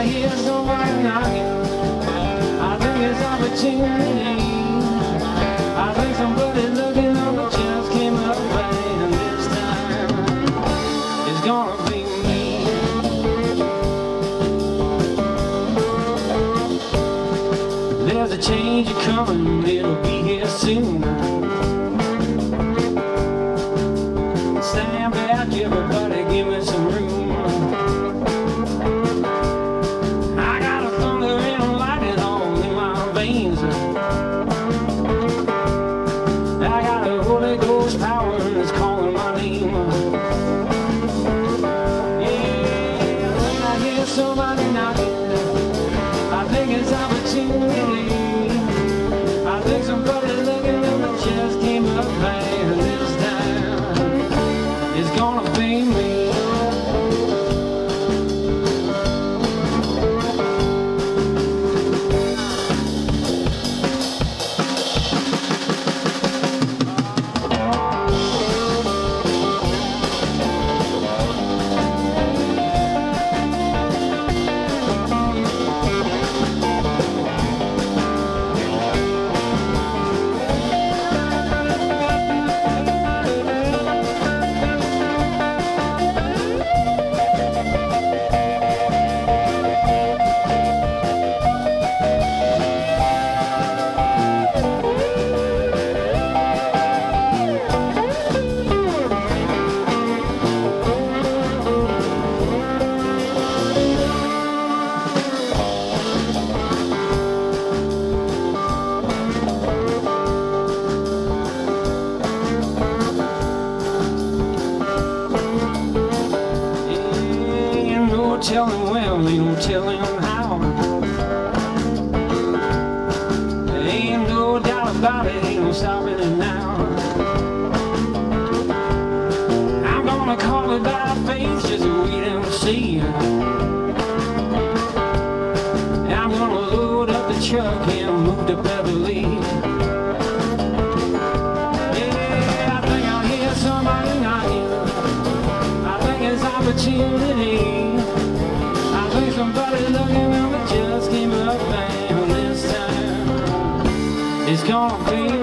I hear someone knocking. I think it's opportunity. I think somebody's looking over, just came up right, and this time it's gonna be me. There's a change coming, it'll be here soon. Stand back, everybody, give me some room. Telling when, ain't no telling how. Ain't no doubt about it, ain't no stopping it now. I'm gonna call it by faith, just wait and see. I'm gonna load up the truck and move to Beverly. Yeah, I think I'll hear somebody knocking. I think it's opportunity. Somebody looking at me, just came up, man. This time it's gonna be